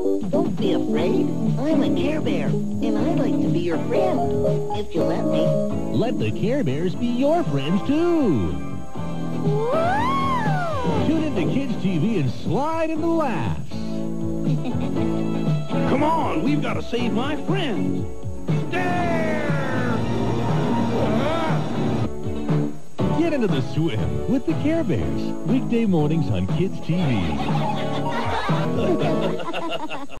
Don't be afraid. I'm a Care Bear, and I'd like to be your friend, if you'll let me. Let the Care Bears be your friends, too. Whoa! Tune into Kids TV and slide in the laughs. Come on, we've got to save my friend. Dare! Get into the swim with the Care Bears. Weekday mornings on Kids TV.